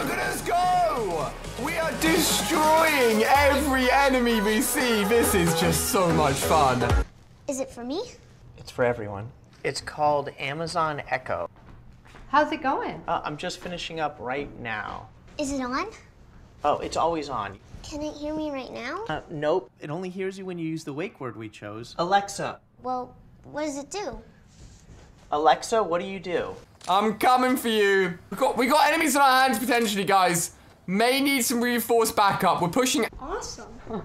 Look at us go! We are destroying every enemy we see. This is just so much fun. Is it for me? It's for everyone. It's called Amazon Echo. How's it going? I'm just finishing up right now. Is it on? Oh, it's always on. Can it hear me right now? Nope. It only hears you when you use the wake word we chose. Alexa. Well, what does it do? Alexa, what do you do? I'm coming for you. We got enemies on our hands potentially, guys. May need some reinforced backup. We're pushing. Awesome. Huh.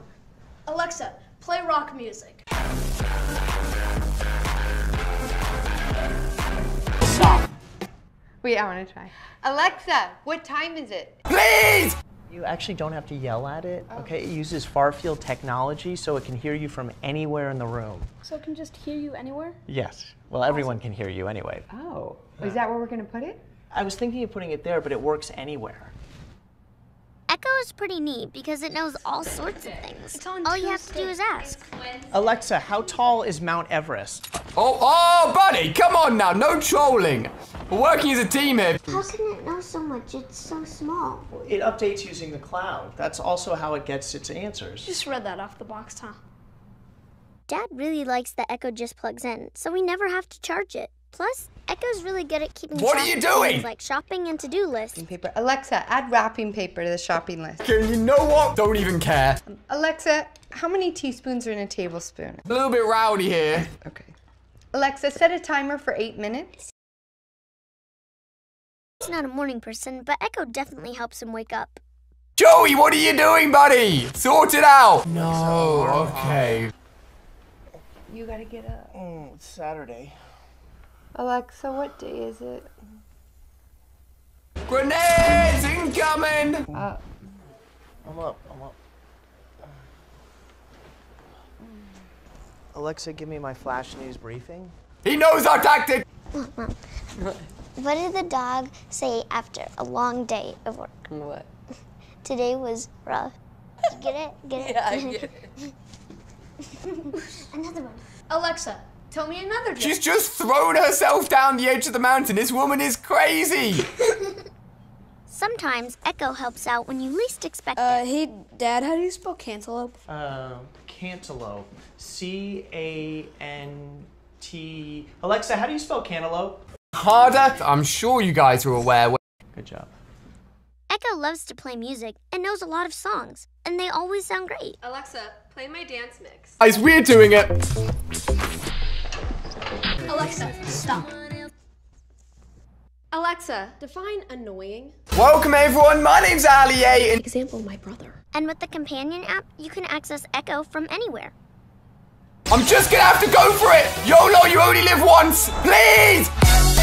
Alexa, play rock music. Stop. Wait, I want to try. Alexa, what time is it? Please! You actually don't have to yell at it, okay? It uses far-field technology, so it can hear you from anywhere in the room. So it can just hear you anywhere? Yes. Well, everyone can hear you anyway. Oh. Yeah. Is that where we're going to put it? I was thinking of putting it there, but it works anywhere. Echo is pretty neat because it knows all sorts of things. All you have to do is ask. Alexa, how tall is Mount Everest? Oh, buddy, come on now, no trolling. We're working as a team here. How can it know so much? It's so small. It updates using the cloud. That's also how it gets its answers. You just read that off the box, huh? Dad really likes that Echo just plugs in, so we never have to charge it. Plus, Echo's really good at keeping track of things like shopping and to-do lists. Paper. Alexa, add wrapping paper to the shopping list. Okay, you know what? Don't even care. Alexa, how many teaspoons are in a tablespoon? A little bit rowdy here. Okay. Alexa, set a timer for 8 minutes. He's not a morning person, but Echo definitely helps him wake up. Joey, what are you doing, buddy? Sort it out. No, okay. You gotta get up. It's Saturday. Alexa, what day is it? Grenades incoming! I'm up. Alexa, give me my flash news briefing. He knows our tactic! Look, Mom. What did the dog say after a long day of work? What? Today was rough. You get it? Get it? Yeah, I get it. Another one. Alexa. Tell me another joke. She's just thrown herself down the edge of the mountain. This woman is crazy. Sometimes Echo helps out when you least expect it. Hey, Dad, how do you spell cantaloupe? Cantaloupe. C-A-N-T... Alexa, how do you spell cantaloupe? Harder? I'm sure you guys are aware. Good job. Echo loves to play music and knows a lot of songs, and they always sound great. Alexa, play my dance mix. Guys, we're doing it. Alexa, stop. Alexa, define annoying. Welcome everyone, my name's Ali A. Example, my brother. And with the companion app, you can access Echo from anywhere. I'm just gonna have to go for it! YOLO, you only live once, please!